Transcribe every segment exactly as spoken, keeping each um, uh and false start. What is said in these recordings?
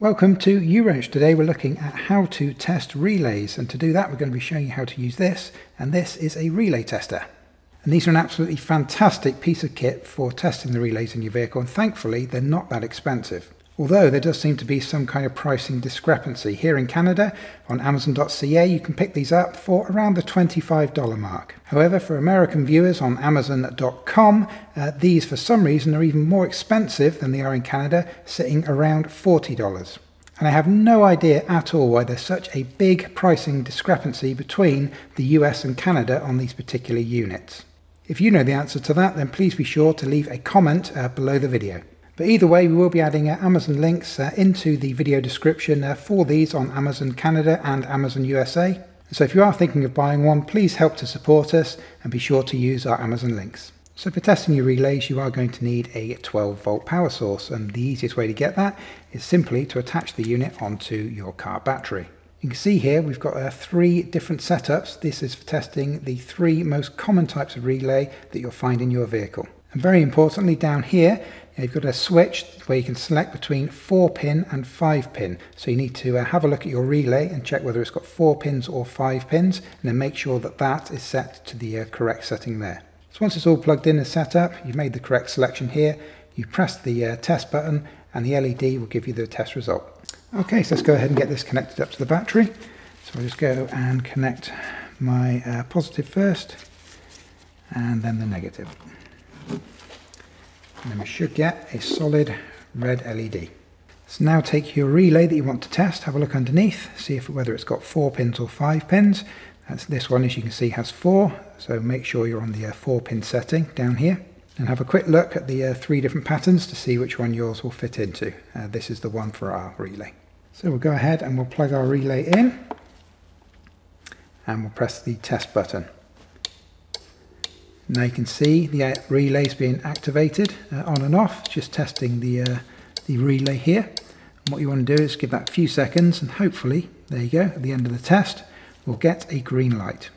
Welcome to Eurotech. Today we're looking at how to test relays, and to do that we're going to be showing you how to use this, and this is a relay tester. And these are an absolutely fantastic piece of kit for testing the relays in your vehicle, and thankfully they're not that expensive. Although there does seem to be some kind of pricing discrepancy. Here in Canada on amazon dot c a you can pick these up for around the twenty-five dollar mark. However, for American viewers on amazon dot com, uh, these for some reason are even more expensive than they are in Canada, sitting around forty dollars. And I have no idea at all why there's such a big pricing discrepancy between the U S and Canada on these particular units. If you know the answer to that, then please be sure to leave a comment uh, below the video. But either way, we will be adding uh, Amazon links uh, into the video description uh, for these on Amazon Canada and Amazon U S A. So if you are thinking of buying one, please help to support us and be sure to use our Amazon links. So for testing your relays, you are going to need a twelve volt power source, and the easiest way to get that is simply to attach the unit onto your car battery. You can see here we've got uh, three different setups. This is for testing the three most common types of relay that you'll find in your vehicle. And very importantly, down here you've got a switch where you can select between four pin and five pin. So you need to uh, have a look at your relay and check whether it's got four pins or five pins, and then make sure that that is set to the uh, correct setting there. So once it's all plugged in and set up, you've made the correct selection here, you press the uh, test button and the L E D will give you the test result. Okay, so let's go ahead and get this connected up to the battery. So I'll just go and connect my uh, positive first and then the negative. And then we should get a solid red L E D. So now take your relay that you want to test, have a look underneath, see if whether it's got four pins or five pins. That's this one, as you can see, has four, so make sure you're on the uh, four pin setting down here. And have a quick look at the uh, three different patterns to see which one yours will fit into. Uh, this is the one for our relay. So we'll go ahead and we'll plug our relay in and we'll press the test button. Now you can see the uh, relays being activated uh, on and off, just testing the, uh, the relay here. And what you want to do is give that a few seconds, and hopefully, there you go, at the end of the test, we'll get a green light.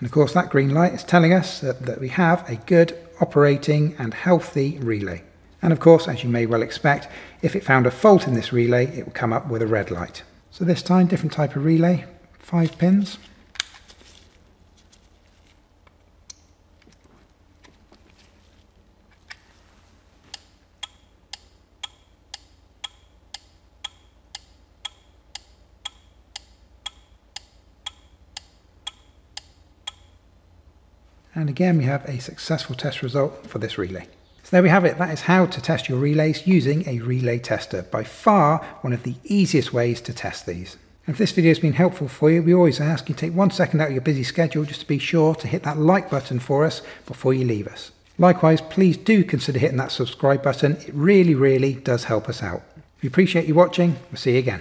And of course that green light is telling us that, that we have a good operating and healthy relay. And of course, as you may well expect, if it found a fault in this relay, it will come up with a red light. So this time, different type of relay, five pins. And again, we have a successful test result for this relay. So there we have it. That is how to test your relays using a relay tester. By far, one of the easiest ways to test these. And if this video has been helpful for you, we always ask you take one second out of your busy schedule just to be sure to hit that like button for us before you leave us. Likewise, please do consider hitting that subscribe button. It really, really does help us out. We appreciate you watching. We'll see you again.